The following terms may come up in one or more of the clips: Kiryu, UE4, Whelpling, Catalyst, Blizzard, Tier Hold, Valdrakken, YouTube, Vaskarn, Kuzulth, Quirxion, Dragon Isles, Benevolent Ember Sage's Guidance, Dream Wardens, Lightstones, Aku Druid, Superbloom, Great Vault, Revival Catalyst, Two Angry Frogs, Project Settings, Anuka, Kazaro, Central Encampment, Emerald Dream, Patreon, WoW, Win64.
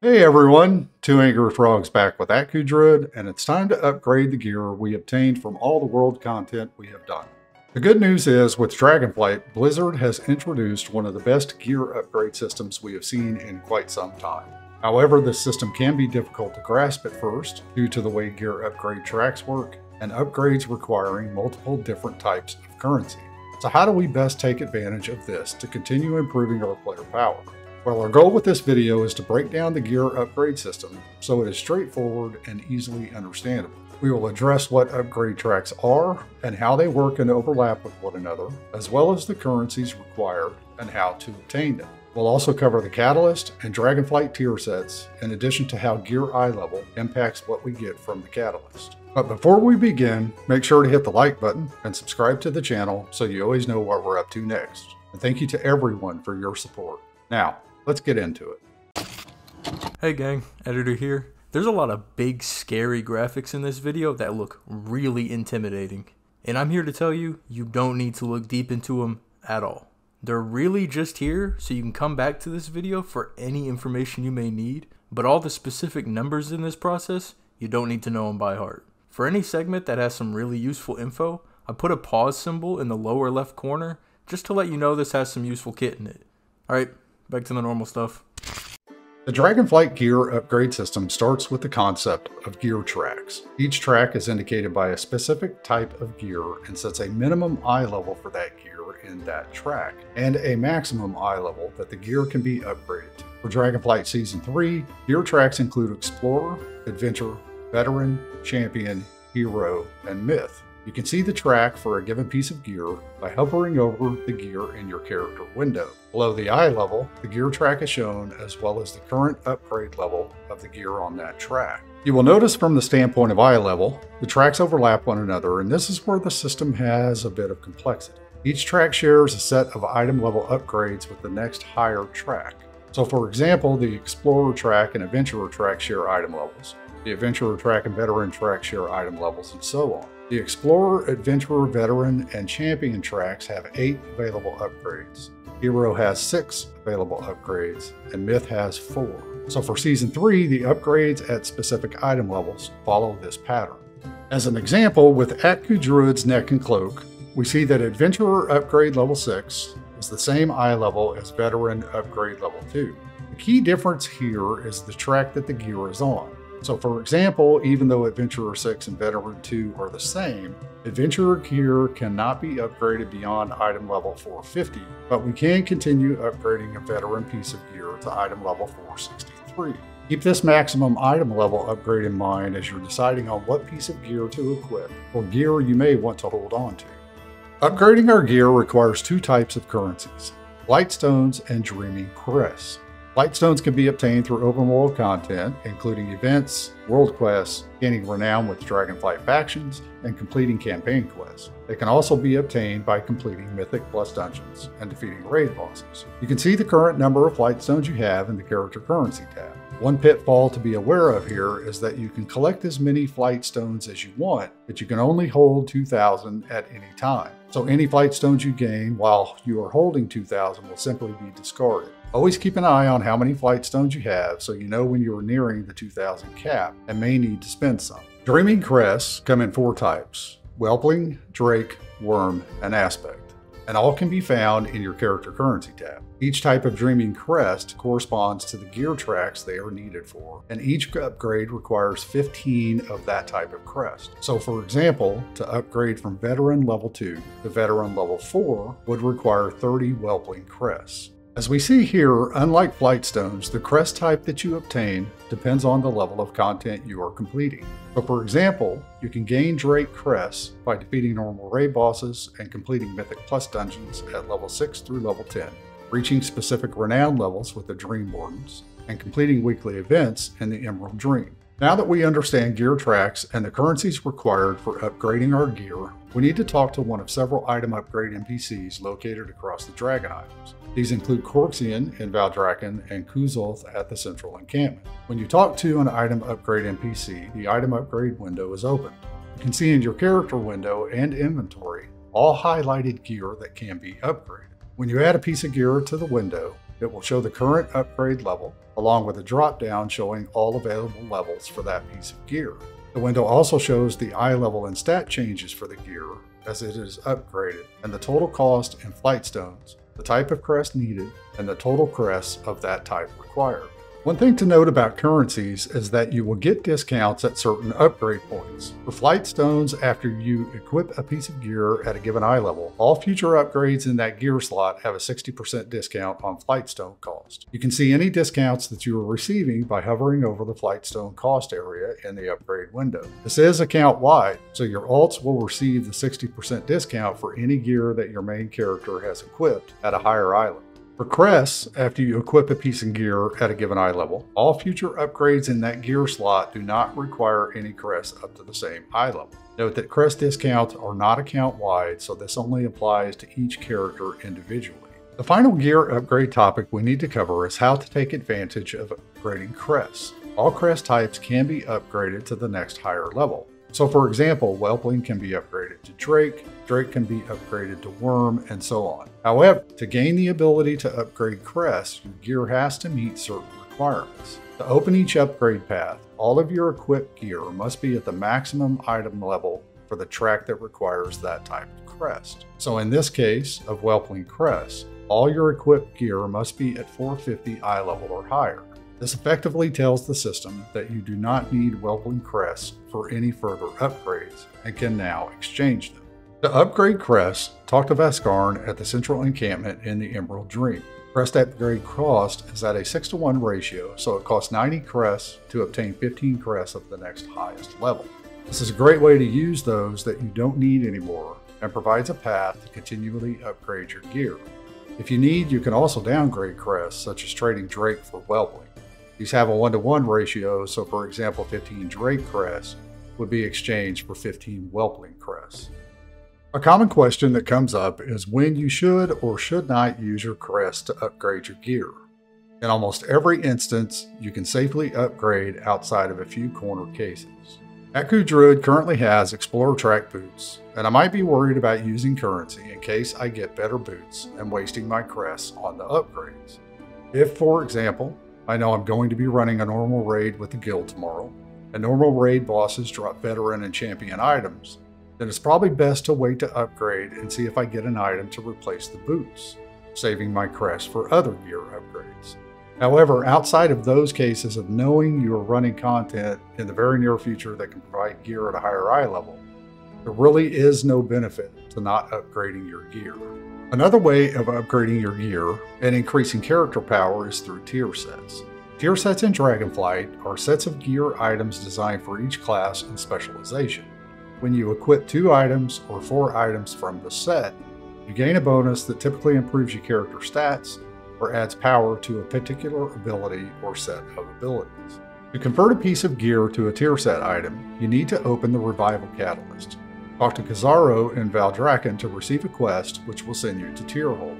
Hey everyone, Two Angry Frogs back with Aku Druid, and it's time to upgrade the gear we obtained from all the world content we have done. The good news is, with Dragonflight, Blizzard has introduced one of the best gear upgrade systems we have seen in quite some time. However, this system can be difficult to grasp at first due to the way gear upgrade tracks work and upgrades requiring multiple different types of currency. So how do we best take advantage of this to continue improving our player power? Well, our goal with this video is to break down the gear upgrade system so it is straightforward and easily understandable. We will address what upgrade tracks are and how they work and overlap with one another, as well as the currencies required and how to obtain them. We'll also cover the Catalyst and Dragonflight tier sets, in addition to how gear eye level impacts what we get from the Catalyst. But before we begin, make sure to hit the like button and subscribe to the channel so you always know what we're up to next. And thank you to everyone for your support. Now, let's get into it. Hey gang, Editor here. There's a lot of big, scary graphics in this video that look really intimidating. And I'm here to tell you, you don't need to look deep into them at all. They're really just here so you can come back to this video for any information you may need, but all the specific numbers in this process, you don't need to know them by heart. For any segment that has some really useful info, I put a pause symbol in the lower left corner just to let you know this has some useful kit in it. Alright. Back to the normal stuff. The Dragonflight gear upgrade system starts with the concept of gear tracks. Each track is indicated by a specific type of gear and sets a minimum eye level for that gear in that track, and a maximum eye level that the gear can be upgraded to. For Dragonflight Season 3, gear tracks include Explorer, Adventure, Veteran, Champion, Hero, and Myth. You can see the track for a given piece of gear by hovering over the gear in your character window. Below the eye level, the gear track is shown, as well as the current upgrade level of the gear on that track. You will notice from the standpoint of eye level, the tracks overlap one another, and this is where the system has a bit of complexity. Each track shares a set of item level upgrades with the next higher track. So for example, the Explorer track and Adventurer track share item levels. The Adventurer track and Veteran track share item levels, and so on. The Explorer, Adventurer, Veteran, and Champion tracks have 8 available upgrades. Hero has 6 available upgrades, and Myth has 4. So for Season 3, the upgrades at specific item levels follow this pattern. As an example, with Aku Druid's Neck and Cloak, we see that Adventurer upgrade level 6 is the same eye level as Veteran upgrade level 2. The key difference here is the track that the gear is on. So for example, even though Adventurer 6 and Veteran 2 are the same, Adventurer gear cannot be upgraded beyond item level 450, but we can continue upgrading a Veteran piece of gear to item level 463. Keep this maximum item level upgrade in mind as you're deciding on what piece of gear to equip, or gear you may want to hold on to. Upgrading our gear requires 2 types of currencies, Lightstones and Dreaming Crests. Lightstones can be obtained through open world content, including events, world quests, gaining renown with Dragonflight factions, and completing campaign quests. They can also be obtained by completing Mythic plus dungeons and defeating raid bosses. You can see the current number of Lightstones you have in the Character Currency tab. One pitfall to be aware of here is that you can collect as many Lightstones as you want, but you can only hold 2,000 at any time. So any Lightstones you gain while you are holding 2,000 will simply be discarded. Always keep an eye on how many Lightstones you have so you know when you are nearing the 2,000 cap and may need to spend some. Dreaming Crests come in 4 types, Whelpling, Drake, Worm, and Aspect, and all can be found in your Character Currency tab. Each type of Dreaming Crest corresponds to the gear tracks they are needed for, and each upgrade requires 15 of that type of crest. So for example, to upgrade from Veteran level 2 to Veteran level 4 would require 30 Whelpling Crests. As we see here, unlike Lightstones, the crest type that you obtain depends on the level of content you are completing. But for example, you can gain Drake crests by defeating normal raid bosses and completing Mythic Plus dungeons at level 6 through level 10, reaching specific renown levels with the Dream Wardens, and completing weekly events in the Emerald Dream. Now that we understand gear tracks and the currencies required for upgrading our gear, we need to talk to one of several item upgrade NPCs located across the Dragon Isles. These include Quirxion in Valdrakken and Kuzulth at the Central Encampment. When you talk to an item upgrade NPC, the item upgrade window is open. You can see in your character window and inventory all highlighted gear that can be upgraded. When you add a piece of gear to the window, It will show the current upgrade level, along with a drop-down showing all available levels for that piece of gear. The window also shows the eye level and stat changes for the gear as it is upgraded, and the total cost in flight stones, the type of crest needed, and the total crests of that type required. One thing to note about currencies is that you will get discounts at certain upgrade points. For flight stones, after you equip a piece of gear at a given eye level, all future upgrades in that gear slot have a 60% discount on flight stone cost. You can see any discounts that you are receiving by hovering over the flight stone cost area in the upgrade window. This is account-wide, so your alts will receive the 60% discount for any gear that your main character has equipped at a higher eye level. For crests, after you equip a piece of gear at a given eye level, all future upgrades in that gear slot do not require any crests up to the same eye level. Note that crest discounts are not account-wide, so this only applies to each character individually. The final gear upgrade topic we need to cover is how to take advantage of upgrading crests. All crest types can be upgraded to the next higher level. So for example, Whelpling can be upgraded to Drake, Drake can be upgraded to Worm, and so on. However, to gain the ability to upgrade crests, your gear has to meet certain requirements. To open each upgrade path, all of your equipped gear must be at the maximum item level for the track that requires that type of crest. So in this case of Whelpling crests, all your equipped gear must be at 450 eye level or higher. This effectively tells the system that you do not need Whelpling crests for any further upgrades and can now exchange them. To upgrade crests, talk to Vaskarn at the Central Encampment in the Emerald Dream. Crest upgrade cost is at a 6-to-1 ratio, so it costs 90 crests to obtain 15 crests of the next highest level. This is a great way to use those that you don't need anymore and provides a path to continually upgrade your gear. If you need, you can also downgrade crests, such as trading Drake for Whelpling. These have a 1-to-1 ratio, so for example, 15 Drake crests would be exchanged for 15 Whelpling crests. A common question that comes up is when you should or should not use your crests to upgrade your gear. In almost every instance, you can safely upgrade outside of a few corner cases. Aku Druid currently has Explorer Track boots, and I might be worried about using currency in case I get better boots and wasting my crests on the upgrades. If, for example, I know I'm going to be running a normal raid with the guild tomorrow, and normal raid bosses drop veteran and champion items, then it's probably best to wait to upgrade and see if I get an item to replace the boots, saving my crest for other gear upgrades. However, outside of those cases of knowing you are running content in the very near future that can provide gear at a higher eye level, there really is no benefit to not upgrading your gear. Another way of upgrading your gear and increasing character power is through tier sets. Tier sets in Dragonflight are sets of gear items designed for each class and specialization. When you equip 2 items or 4 items from the set, you gain a bonus that typically improves your character stats or adds power to a particular ability or set of abilities. To convert a piece of gear to a tier set item, you need to open the Revival Catalyst. Talk to Kazaro in Valdrakken to receive a quest which will send you to Tier Hold.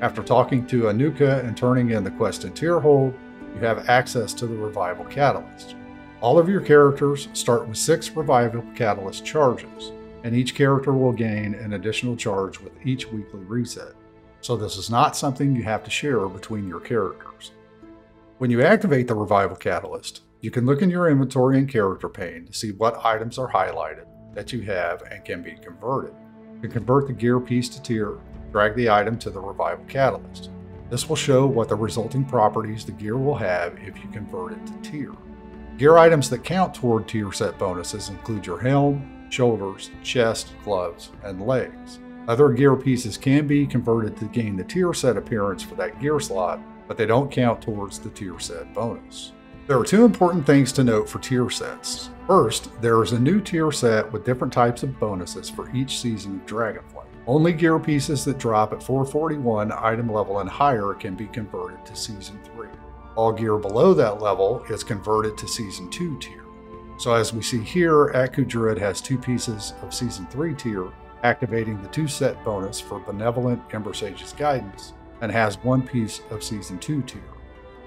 After talking to Anuka and turning in the quest in Tier Hold, you have access to the Revival Catalyst. All of your characters start with 6 Revival Catalyst charges, and each character will gain an additional charge with each weekly reset, so this is not something you have to share between your characters. When you activate the Revival Catalyst, you can look in your inventory and character pane to see what items are highlighted that you have and can be converted. You can convert the gear piece to tier, drag the item to the Revival Catalyst. This will show what the resulting properties the gear will have if you convert it to tier. Gear items that count toward tier set bonuses include your helm, shoulders, chest, gloves, and legs. Other gear pieces can be converted to gain the tier set appearance for that gear slot, but they don't count towards the tier set bonus. There are 2 important things to note for tier sets. First, there is a new tier set with different types of bonuses for each season of Dragonflight. Only gear pieces that drop at 441 item level and higher can be converted to Season 3. All gear below that level is converted to Season 2 tier. So as we see here, Aku Druid has 2 pieces of Season 3 tier, activating the 2 set bonus for Benevolent Ember Sage's Guidance, and has 1 piece of Season 2 tier.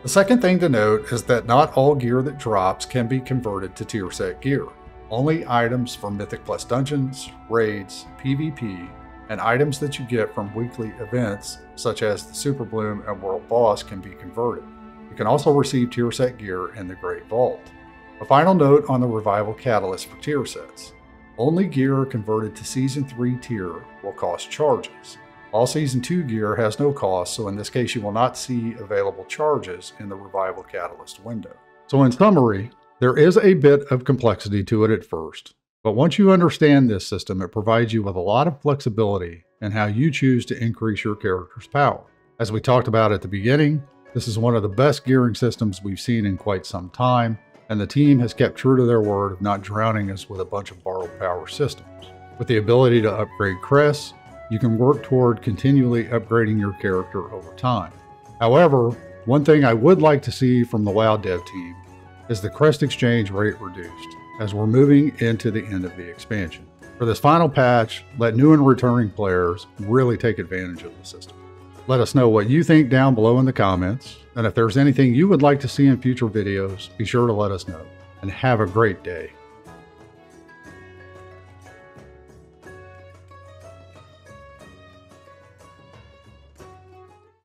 The second thing to note is that not all gear that drops can be converted to tier set gear. Only items from Mythic plus Dungeons, Raids, PvP, and items that you get from weekly events such as the Superbloom and World Boss can be converted. You can also receive tier set gear in the Great Vault. A final note on the Revival Catalyst for tier sets. Only gear converted to Season 3 tier will cost charges. All Season 2 gear has no cost, so in this case you will not see available charges in the Revival Catalyst window. So in summary, there is a bit of complexity to it at first, but once you understand this system, it provides you with a lot of flexibility in how you choose to increase your character's power. As we talked about at the beginning, this is one of the best gearing systems we've seen in quite some time, and the team has kept true to their word of not drowning us with a bunch of borrowed power systems. With the ability to upgrade crests, you can work toward continually upgrading your character over time. However, one thing I would like to see from the WoW dev team is the crest exchange rate reduced, as we're moving into the end of the expansion. For this final patch, let new and returning players really take advantage of the system. Let us know what you think down below in the comments, and if there's anything you would like to see in future videos, be sure to let us know, and have a great day.